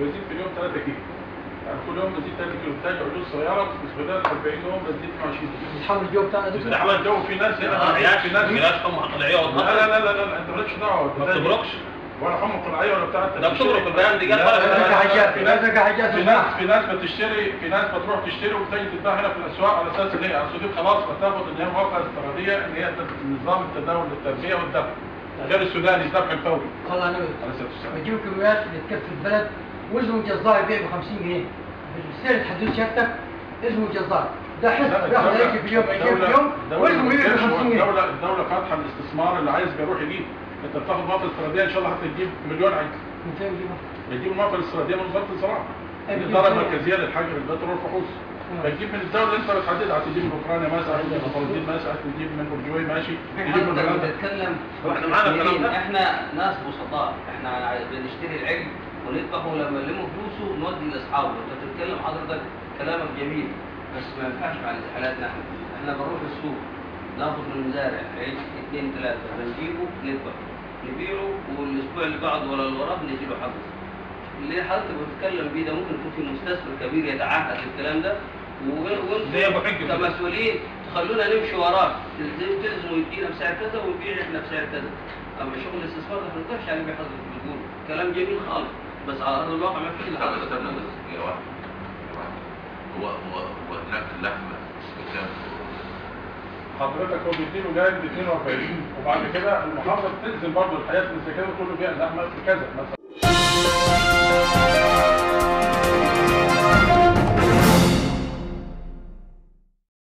بزيد في اليوم 3 كيلو. يعني كل يوم بزيد 3 كيلو، بتاكل عجوز صغيره في خلال 40 يوم بزيد 22 كيلو. مش حامل الجو بتاعنا ده؟ مش حامل الجو، في ناس هنا قلعيات، في ناس هم قلعيه ولا لا؟ لا لا لا انت مالكش دعوه، ما بتبرقش ولا حمى قلعيه ولا بتاع. ده بتبرق البيان دي جت ولا حاجات؟ في ناس حاجات، في ناس بتشتري، في ناس بتروح تشتري وبتجي تتباع هنا في الاسواق على اساس ان هي الصديق خلاص بتاخد ان هي موافقه استراتيجيه ان هي نظام التداول للتنميه والدفع غير السوداني الدفع الفوري. الله ينور. بتجيب كميات بتكفي البلد، وزن الجزار يبيع ب 50 جنيه بالسعر الحديث شهادتك، اسمه الجزار ده حزب بياخد هيك في اليوم 20 يوم وزنه يبيع ب 50 جنيه. الدوله فاتحه الاستثمار، اللي عايز بيروح يجيب. انت بتاخد موافقه استراتيجيه ان شاء الله هتجيب مليون عين. من فين بتجيب موافقه استراتيجيه؟ من وزاره الزراعه، من الاداره المركزيه للحجر البترول والفحوص. بتجيب من الدوله اللي انت بتحددها، هتجيب من اوكرانيا ماشي، هتجيب من الفلبين ماشي، هتجيب من الجوي ماشي، تجيب من الغرب. بتتكلم احنا معانا الكلام ده، احنا ناس بسطاء، احنا بنشتري العلم ونذبحه لما نلم فلوسه نودي لاصحابه. انت بتتكلم حضرتك كلامك جميل بس ما ينفعش على حالاتنا احنا بنروح السوق ناخد من المزارع عيش 2 3 بنجيبه نذبحه نبيعه والاسبوع اللي بعده ولا اللي وراه بنجيبه حضرتك. اللي حضرتك بتتكلم بيه ده ممكن يكون في مستثمر كبير يتعهد الكلام ده، وانتم كمسؤولين تخلونا نمشي وراه، تلزموا يدينا بسعر كذا ونبيع احنا بسعر كذا. اما شغل الاستثمار ده ما نقدرش عليه. حضرتك بتقول كلام جميل خالص بس على ارض الواقع ما فيش. حضرتك يا واحد هو نقل اللحمه قدام حضرتك، هو بيديله جايب ب 42 وبعد كده المحافظه بتنزل برضه الحياه من الزكاه وتقول له بيع اللحمه بكذا مثلا.